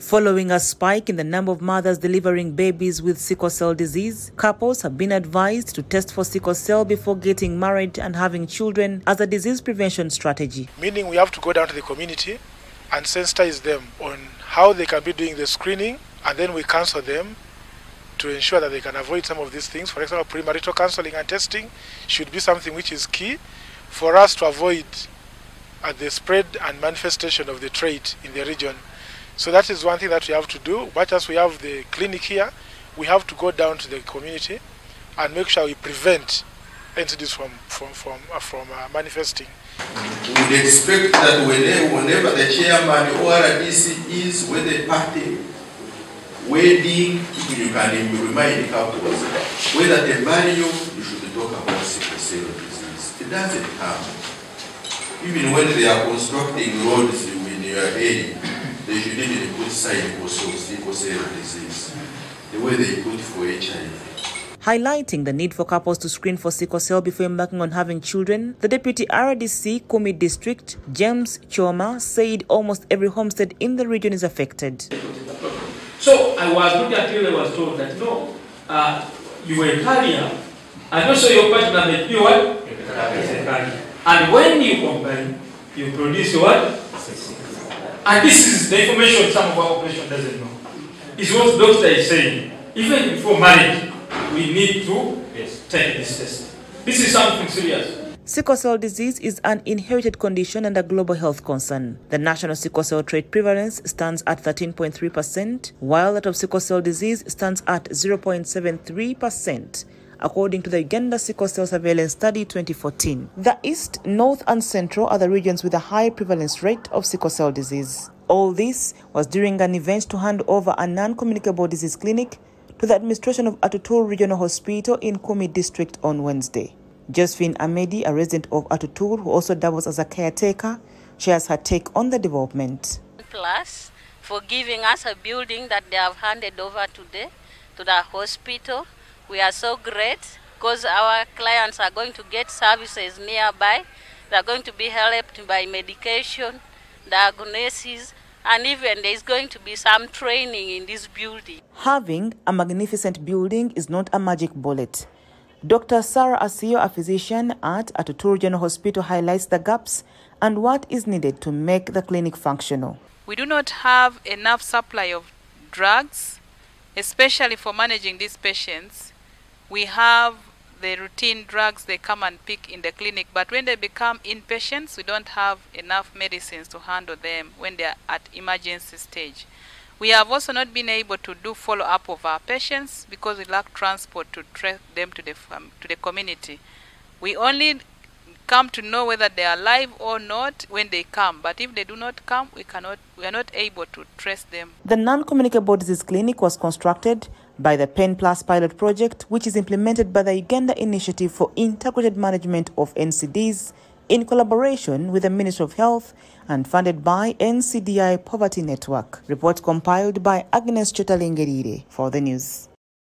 Following a spike in the number of mothers delivering babies with sickle cell disease, couples have been advised to test for sickle cell before getting married and having children as a disease prevention strategy. Meaning we have to go down to the community and sensitize them on how they can be doing the screening, and then we counsel them to ensure that they can avoid some of these things. For example, premarital counseling and testing should be something which is key for us to avoid the spread and manifestation of the trait in the region. So that is one thing that we have to do. But as we have the clinic here, we have to go down to the community and make sure we prevent NCDs from manifesting. We would expect that whenever the chairman or RDC is with the party wedding, you can remind the couples whether they marry you, you should talk about sickle cell disease. It doesn't come. Even when they are constructing roads in your area, they should need a good sign also of sickle cell disease, the way they put for HIV. Highlighting the need for couples to screen for sickle cell before embarking on having children, the Deputy RDC Kumi District, James Choma, said almost every homestead in the region is affected. So I was looking at you and I was told that no, you were a carrier, and also your partner may be what? A carrier. And when you combine, you produce what? And this is the information some of our population doesn't know. It's what the doctor is saying. Even before marriage, we need to take this test. This is something serious. Sickle cell disease is an inherited condition and a global health concern. The national sickle cell trait prevalence stands at 13.3%, while that of sickle cell disease stands at 0.73%. according to the Uganda Sickle Cell Surveillance Study 2014. The East, North and Central are the regions with a high prevalence rate of sickle cell disease. All this was during an event to hand over a non-communicable disease clinic to the administration of Atutur Regional Hospital in Kumi District on Wednesday. Josephine Amedi, a resident of Atutur who also doubles as a caretaker, shares her take on the development. Plus, for giving us a building that they have handed over today to the hospital. We are so great because our clients are going to get services nearby. They are going to be helped by medication, diagnosis, and even there is going to be some training in this building. Having a magnificent building is not a magic bullet. Dr. Sarah Asio, a physician at Atutur Regional Hospital, highlights the gaps and what is needed to make the clinic functional. We do not have enough supply of drugs, especially for managing these patients. We have the routine drugs they come and pick in the clinic, but when they become inpatients, we don't have enough medicines to handle them when they are at emergency stage. We have also not been able to do follow-up of our patients because we lack transport to track them to the community. We only come to know whether they are alive or not when they come, but if they do not come, we are not able to trace them. The non-communicable disease clinic was constructed by the PEN Plus pilot project, which is implemented by the Uganda Initiative for Integrated Management of NCDs in collaboration with the Ministry of Health and funded by NCDI Poverty Network. Report compiled by Agnes Chotalingerire for the news.